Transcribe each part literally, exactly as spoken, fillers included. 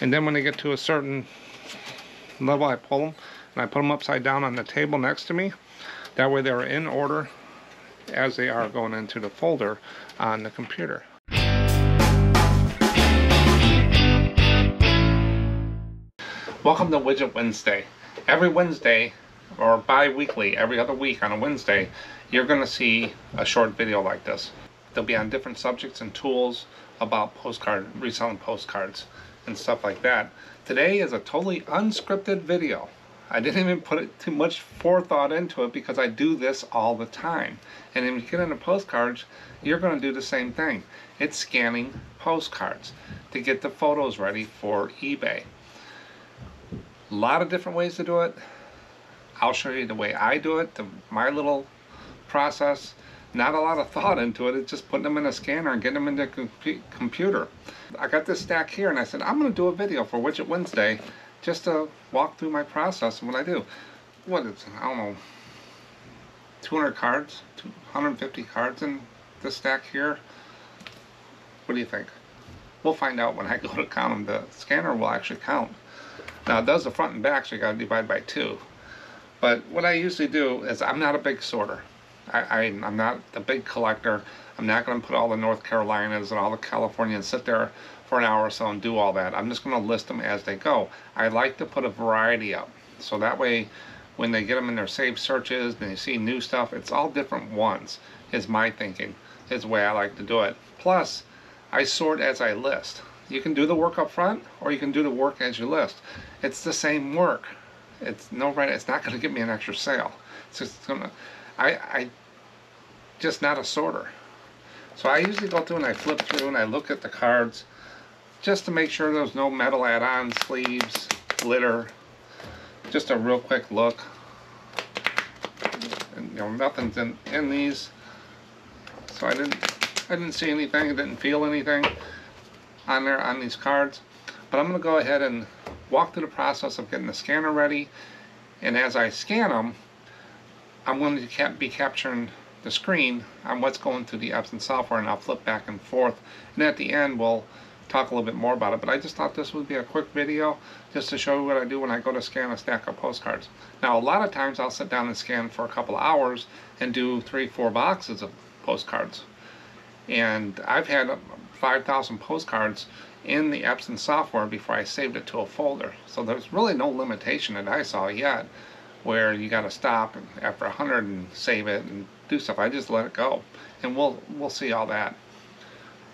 and then when they get to a certain level, I pull them and I put them upside down on the table next to me. That way they're in order as they are going into the folder on the computer. Welcome to Widget Wednesday. Every Wednesday, or bi-weekly, every other week on a Wednesday, you're going to see a short video like this. They'll be on different subjects and tools about postcard, reselling postcards and stuff like that. Today is a totally unscripted video. I didn't even put it too much forethought into it because I do this all the time. And if you get into postcards, you're going to do the same thing. It's scanning postcards to get the photos ready for eBay. A lot of different ways to do it. I'll show you the way I do it, the, my little process. Not a lot of thought into it. It's just putting them in a scanner and getting them into a compu computer. I got this stack here and I said, I'm going to do a video for Widget Wednesday just to walk through my process and what I do. What is, I don't know, two hundred cards, two hundred fifty cards in this stack here. What do you think? We'll find out when I go to count them. The scanner will actually count. Now it does the front and back, so you got to divide by two. But what I usually do is I'm not a big sorter. I, I, I'm not a big collector. I'm not going to put all the North Carolinas and all the California and sit there for an hour or so and do all that. I'm just going to list them as they go. I like to put a variety up. So that way when they get them in their saved searches and they see new stuff, it's all different ones, is my thinking, is the way I like to do it. Plus, I sort as I list. You can do the work up front, or you can do the work as you list. It's the same work. It's no right. It's not going to give me an extra sale. It's just going to. I I just not a sorter. So I usually go through and I flip through and I look at the cards, just to make sure there's no metal add-on, sleeves, glitter. Just a real quick look. And, you know, nothing's in in these. So I didn't I didn't see anything. I didn't feel anything on there on these cards. But I'm going to go ahead and walk through the process of getting the scanner ready, and as I scan them, I'm going to cap be capturing the screen on what's going through the Epson software, and I'll flip back and forth, and at the end we'll talk a little bit more about it. But I just thought this would be a quick video just to show you what I do when I go to scan a stack of postcards. Now a lot of times I'll sit down and scan for a couple hours and do three, four boxes of postcards, and I've had five thousand postcards in the Epson software before I saved it to a folder. So there's really no limitation that I saw yet where you got to stop and after one hundred and save it and do stuff. I just let it go, and we'll we'll see all that.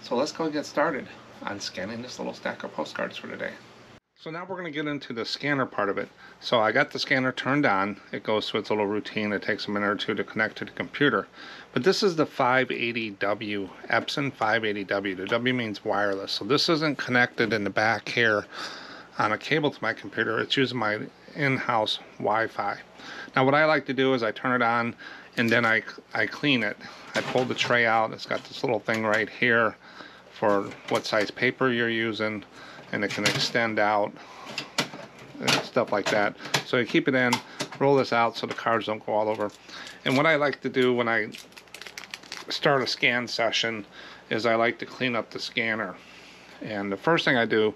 So let's go get started on scanning this little stack of postcards for today. So now we're going to get into the scanner part of it. So I got the scanner turned on. It goes through its little routine. It takes a minute or two to connect to the computer. But this is the five eighty W, Epson five eighty W. The W means wireless. So this isn't connected in the back here on a cable to my computer. It's using my in-house Wi-Fi. Now what I like to do is I turn it on and then I, I clean it. I pull the tray out. It's got this little thing right here for what size paper you're using, and it can extend out and stuff like that. So you keep it in, roll this out so the cards don't go all over. And what I like to do when I start a scan session is I like to clean up the scanner. And the first thing I do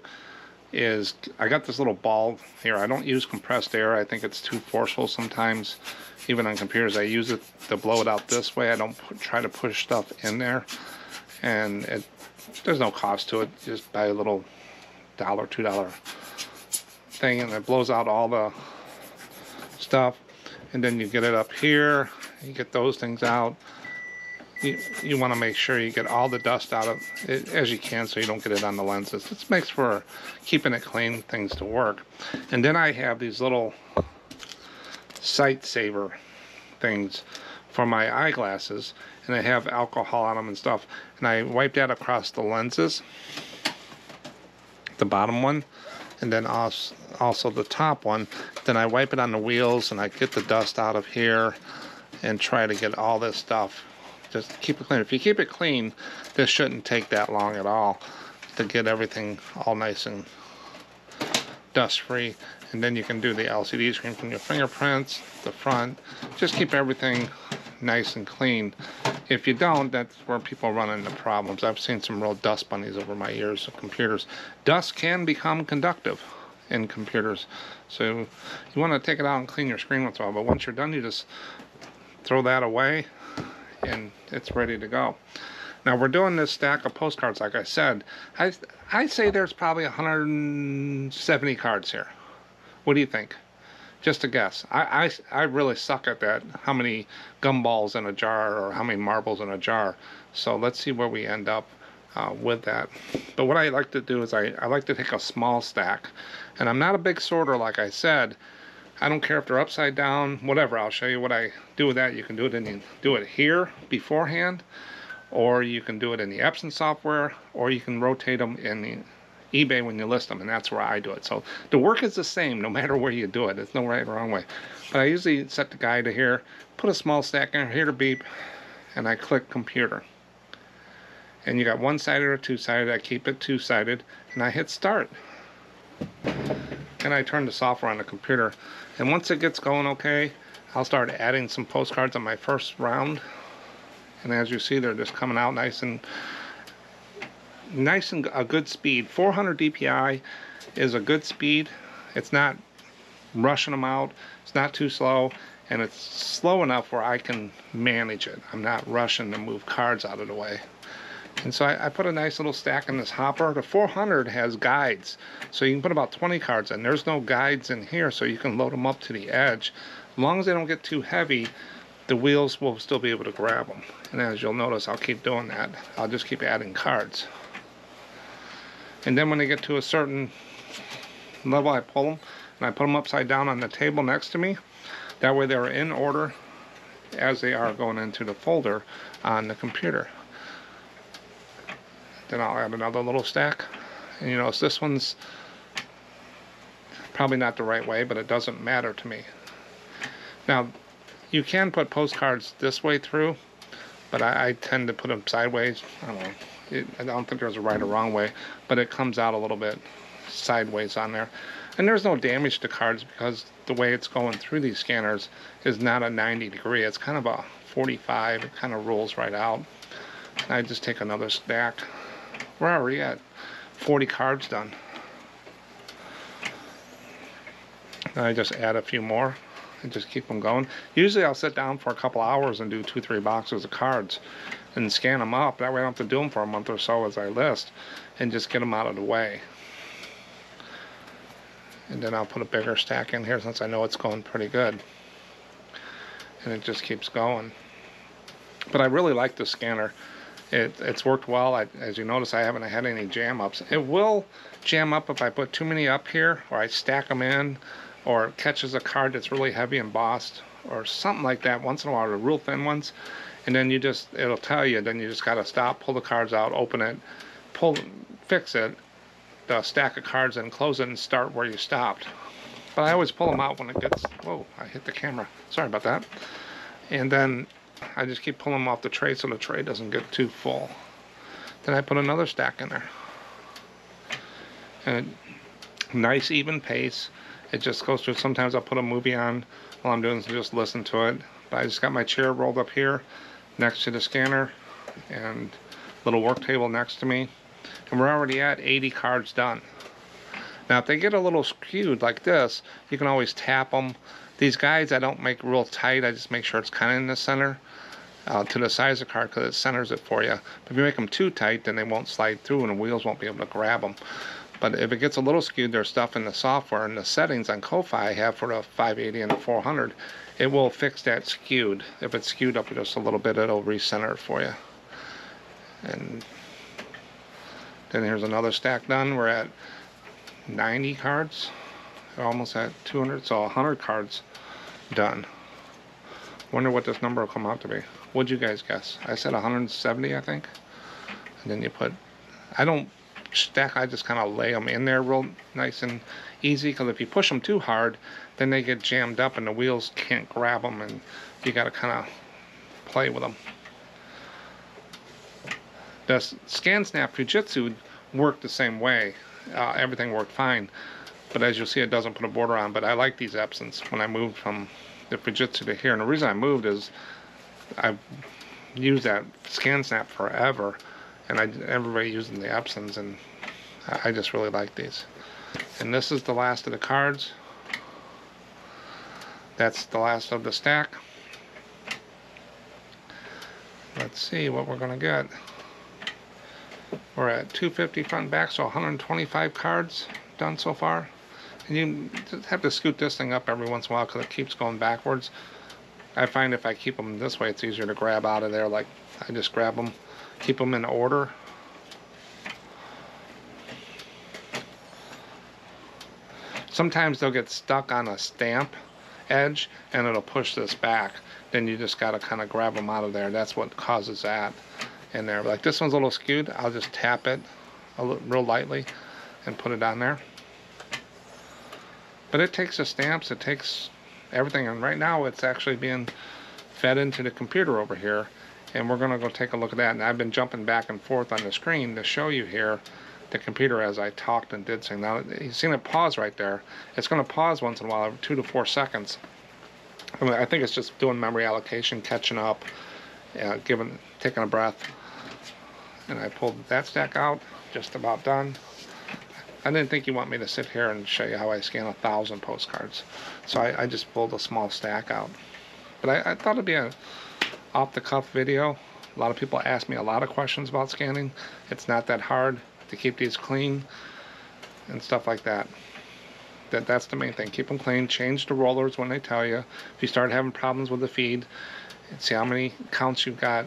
is I got this little ball here. I don't use compressed air. I think it's too forceful sometimes, even on computers. I use it to blow it out this way. I don't try to push stuff in there. And it, there's no cost to it. You just buy a little dollar two dollar thing and it blows out all the stuff, and then you get it up here, you get those things out. You, you want to make sure you get all the dust out of it as you can so you don't get it on the lenses. This makes for keeping it clean, things to work. And then I have these little sight saver things for my eyeglasses, and they have alcohol on them and stuff, and I wipe that across the lenses, the bottom one, and then also the top one. Then I wipe it on the wheels and I get the dust out of here and try to get all this stuff. Just keep it clean. If you keep it clean, this shouldn't take that long at all to get everything all nice and dust free. And then you can do the L C D screen from your fingerprints, the front. Just keep everything nice and clean. If you don't, that's where people run into problems. I've seen some real dust bunnies over my years of computers. Dust can become conductive in computers, so you want to take it out and clean your screen once in a while, but once you're done, you just throw that away and it's ready to go. Now we're doing this stack of postcards. Like I said, I I say there's probably one hundred seventy cards here. What do you think? Just a guess. I, I, I really suck at that, how many gumballs in a jar or how many marbles in a jar. So let's see where we end up uh, with that. But what I like to do is I, I like to take a small stack. And I'm not a big sorter, like I said. I don't care if they're upside down, whatever. I'll show you what I do with that. You can do it, in, you do it here beforehand, or you can do it in the Epson software, or you can rotate them in the eBay when you list them, and that's where I do it. So the work is the same no matter where you do it. It's no right or wrong way. But I usually set the guide to here, put a small stack in here to beep, and I click computer. And you got one-sided or two-sided. I keep it two-sided, and I hit start. And I turn the software on the computer. And once it gets going okay, I'll start adding some postcards on my first round. And as you see, they're just coming out nice and nice and a good speed. four hundred D P I is a good speed. It's not rushing them out, it's not too slow, and it's slow enough where I can manage it. I'm not rushing to move cards out of the way. And so I, I put a nice little stack in this hopper. The four hundred has guides, so you can put about twenty cards in. There's no guides in here, so you can load them up to the edge. As long as they don't get too heavy, the wheels will still be able to grab them. And as you'll notice, I'll keep doing that. I'll just keep adding cards. And then when they get to a certain level, I pull them, and I put them upside down on the table next to me. That way they're in order as they are going into the folder on the computer. Then I'll add another little stack. And you notice this one's probably not the right way, but it doesn't matter to me. Now, you can put postcards this way through, but I, I tend to put them sideways. I don't know. It, I don't think there's a right or wrong way, but it comes out a little bit sideways on there. And there's no damage to cards because the way it's going through these scanners is not a ninety degree. It's kind of a forty-five. It kind of rolls right out. And I just take another stack. Where are we at? forty cards done. And I just add a few more and just keep them going. Usually I'll sit down for a couple hours and do two, three boxes of cards and scan them up. That way I don't have to do them for a month or so as I list, and just get them out of the way. And then I'll put a bigger stack in here since I know it's going pretty good. And it just keeps going. But I really like the scanner. It, it's worked well. I, as you notice, I haven't had any jam ups. It will jam up if I put too many up here, or I stack them in, or it catches a card that's really heavy embossed, or something like that once in a while, the real thin ones. And then you just, it'll tell you, then you just got to stop, pull the cards out, open it, pull, fix it, the stack of cards, and close it and start where you stopped. But I always pull them out when it gets, whoa, I hit the camera. Sorry about that. And then I just keep pulling them off the tray so the tray doesn't get too full. Then I put another stack in there. And a nice even pace. It just goes through. Sometimes I'll put a movie on while I'm doing is just listen to it. But I just got my chair rolled up here next to the scanner and little work table next to me. And we're already at eighty cards done. Now if they get a little skewed like this, you can always tap them. These guides I don't make real tight. I just make sure it's kind of in the center uh, to the size of the card because it centers it for you. But if you make them too tight, then they won't slide through and the wheels won't be able to grab them. But if it gets a little skewed, there's stuff in the software and the settings on Ko-Fi I have for the five eighty and the four hundred. It will fix that skewed. If it's skewed up just a little bit, it'll recenter it for you. And then here's another stack done. We're at ninety cards. We're almost at two hundred, so one hundred cards done. Wonder what this number will come out to be. What'd you guys guess? I said one hundred seventy, I think. And then you put, I don't stack, I just kind of lay them in there real nice and easy, because if you push them too hard, then they get jammed up and the wheels can't grab them, and you got to kind of play with them. The ScanSnap Fujitsu worked the same way. Uh, everything worked fine, but as you'll see, it doesn't put a border on. But I like these Epsons when I moved from the Fujitsu to here, and the reason I moved is I've used that ScanSnap forever, and I, everybody using the Epsons, and I just really like these. And this is the last of the cards. That's the last of the stack. Let's see what we're going to get. We're at two fifty front and back, so one hundred twenty-five cards done so far. And you just have to scoot this thing up every once in a while because it keeps going backwards. I find if I keep them this way, it's easier to grab out of there. Like, I just grab them, keep them in order. Sometimes they'll get stuck on a stamp edge and it'll push this back. Then you just got to kind of grab them out of there. That's what causes that in there. Like, this one's a little skewed. I'll just tap it a little, real lightly and put it on there. But it takes the stamps, it takes everything, and right now it's actually being fed into the computer over here, and we're going to go take a look at that. And I've been jumping back and forth on the screen to show you here the computer as I talked and did things. Now you've seen it pause right there. It's going to pause once in a while, two to four seconds. I mean, I think it's just doing memory allocation, catching up, uh, giving, taking a breath. And I pulled that stack out, just about done. I didn't think you want me to sit here and show you how I scan a thousand postcards. So I, I just pulled a small stack out. But I, I thought it'd be an off-the-cuff video. A lot of people ask me a lot of questions about scanning. It's not that hard to keep these clean and stuff like that. That that's the main thing. Keep them clean. Change the rollers when they tell you. If you start having problems with the feed, see how many counts you've got,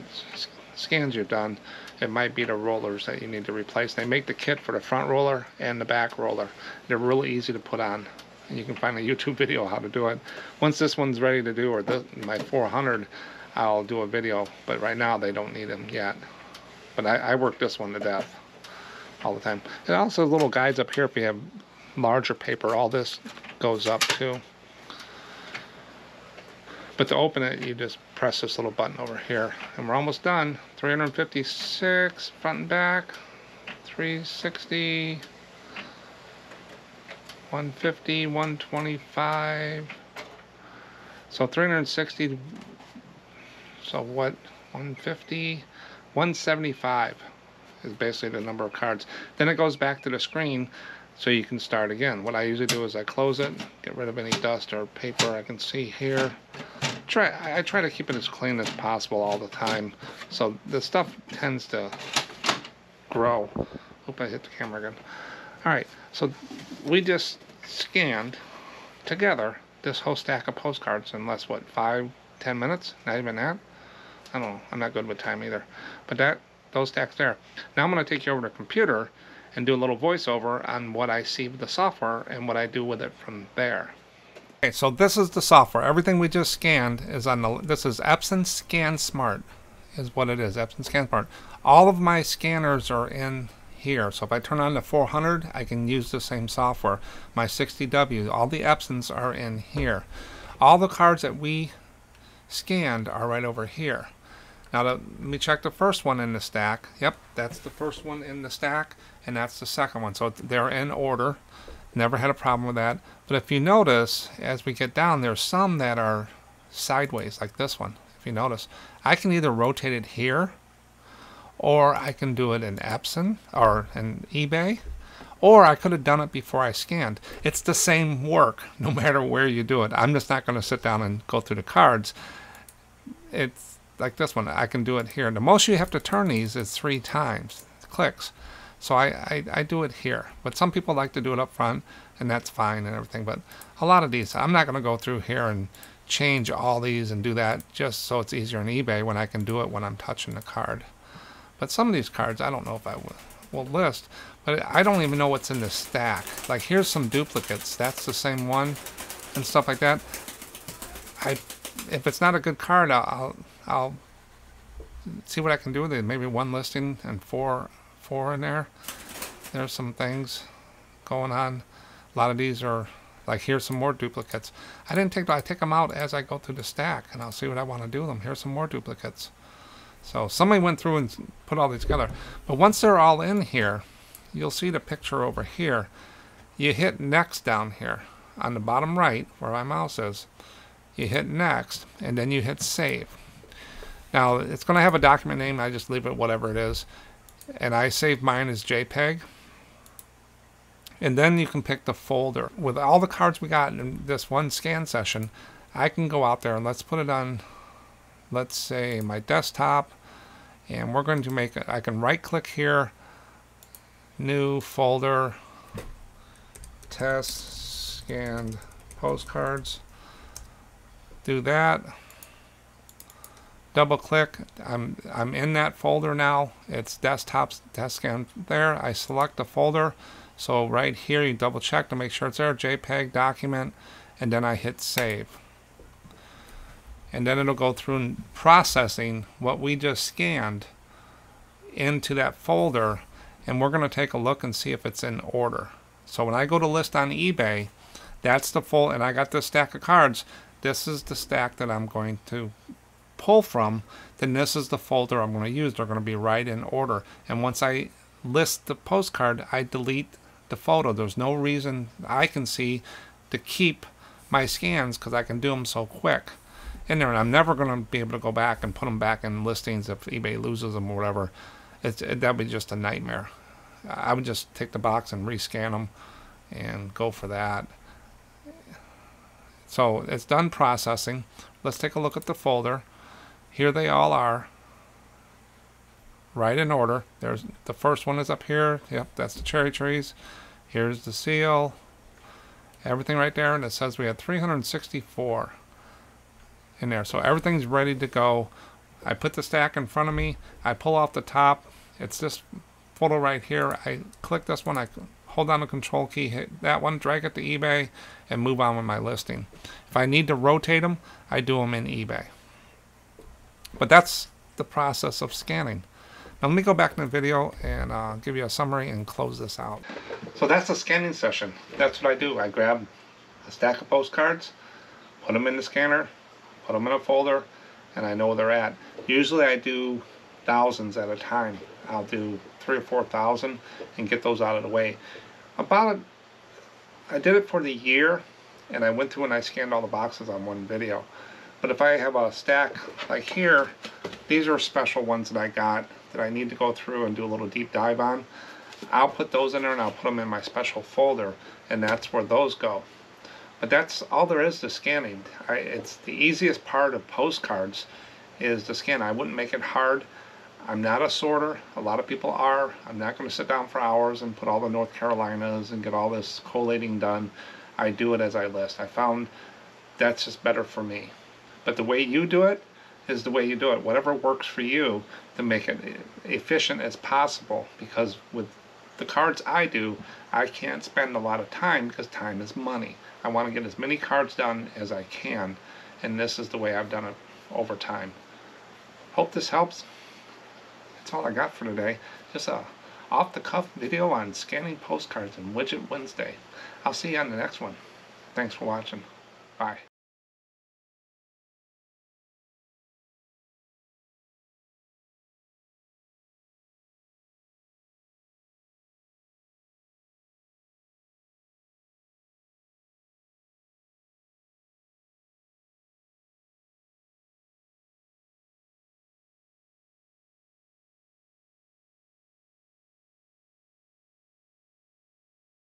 scans you've done. It might be the rollers that you need to replace. They make the kit for the front roller and the back roller. They're really easy to put on. And you can find a YouTube video how to do it. Once this one's ready to do, or the, my four hundred, I'll do a video. But right now they don't need them yet. But I, I work this one to death all the time. And also little guides up here if you have larger paper. All this goes up too. But to open it, you just press this little button over here, and we're almost done. three hundred fifty-six front and back, three sixty, one fifty, one twenty-five. So three hundred sixty. So what? one fifty, one seventy-five is basically the number of cards. Then it goes back to the screen. So you can start again. What I usually do is I close it, get rid of any dust or paper I can see here. Try, I try to keep it as clean as possible all the time. So the stuff tends to grow. Hope I hit the camera again. All right, so we just scanned together this whole stack of postcards in less, what, five, ten minutes? Not even that? I don't know. I'm not good with time either. But that those stacks there. Now I'm going to take you over to the computer and do a little voiceover on what I see with the software and what I do with it from there. Okay, so this is the software. Everything we just scanned is on the, this is Epson ScanSmart is what it is, Epson ScanSmart. All of my scanners are in here. So if I turn on the four hundred, I can use the same software. My sixty W, all the Epsons are in here. All the cards that we scanned are right over here. Now let me check the first one in the stack. Yep, that's the first one in the stack, and that's the second one. So they're in order. Never had a problem with that. But if you notice, as we get down, there's some that are sideways, like this one. If you notice, I can either rotate it here, or I can do it in Epson or in eBay, or I could have done it before I scanned. It's the same work no matter where you do it. I'm just not going to sit down and go through the cards. It's like this one, I can do it here. The most you have to turn these is three times clicks. So I, I, I do it here. But some people like to do it up front, and that's fine and everything. But a lot of these, I'm not going to go through here and change all these and do that just so it's easier on eBay when I can do it when I'm touching the card. But some of these cards, I don't know if I will, will list, but I don't even know what's in the stack. Like, here's some duplicates. That's the same one and stuff like that. I, if it's not a good card, I'll... I'll I'll see what I can do with it. Maybe one listing and four, four in there. There's some things going on. A lot of these are like, here's some more duplicates. I didn't take them. I take them out as I go through the stack, and I'll see what I want to do with them. Here's some more duplicates. So somebody went through and put all these together. But once they're all in here, you'll see the picture over here. You hit next down here on the bottom right where my mouse is. You hit next, and then you hit save. Now it's going to have a document name. I just leave it whatever it is, and I save mine as JPEG. And then you can pick the folder. With all the cards we got in this one scan session, I can go out there and let's put it on, let's say, my desktop. And we're going to make it, I can right click here, new folder, test scanned postcards. Do that. Double click. I'm, I'm in that folder now. It's desktop test scan there. I select the folder. So right here, you double check to make sure it's there, JPEG document, and then I hit save. And then it'll go through processing what we just scanned into that folder, and we're going to take a look and see if it's in order. So when I go to list on eBay, that's the full, and I got this stack of cards. This is the stack that I'm going to pull from. Then this is the folder I'm going to use. They're going to be right in order. And once I list the postcard, I delete the photo. There's no reason I can see to keep my scans because I can do them so quick in there, and I'm never going to be able to go back and put them back in listings if eBay loses them or whatever. It's, it, that'd be just a nightmare. I would just take the box and rescan them and go for that. So it's done processing. Let's take a look at the folder. Here they all are, right in order. There's the first one is up here. Yep, that's the cherry trees. Here's the seal. Everything right there, and it says we had three hundred sixty-four. In there, so everything's ready to go. I put the stack in front of me, I pull off the top, it's this photo right here, I click this one, I hold down the control key, hit that one, drag it to eBay, and move on with my listing. If I need to rotate them, I do them in eBay. But that's the process of scanning. Now let me go back in the video and uh, give you a summary and close this out. So that's the scanning session. That's what I do. I grab a stack of postcards, put them in the scanner, put them in a folder, and I know where they're at. Usually I do thousands at a time. I'll do three or four thousand and get those out of the way. About, a, I did it for the year, and I went through and I scanned all the boxes on one video. But if I have a stack like here, these are special ones that I got that I need to go through and do a little deep dive on. I'll put those in there and I'll put them in my special folder, and that's where those go. But that's all there is to scanning. I, it's the easiest part of postcards is to scan. I wouldn't make it hard. I'm not a sorter. A lot of people are. I'm not going to sit down for hours and put all the North Carolinas and get all this collating done. I do it as I list. I found that's just better for me. But the way you do it is the way you do it. Whatever works for you to make it efficient as possible, because with the cards I do, I can't spend a lot of time because time is money. I want to get as many cards done as I can, and this is the way I've done it over time. Hope this helps. That's all I got for today. Just a off-the-cuff video on scanning postcards and Widget Wednesday. I'll see you on the next one. Thanks for watching. Bye.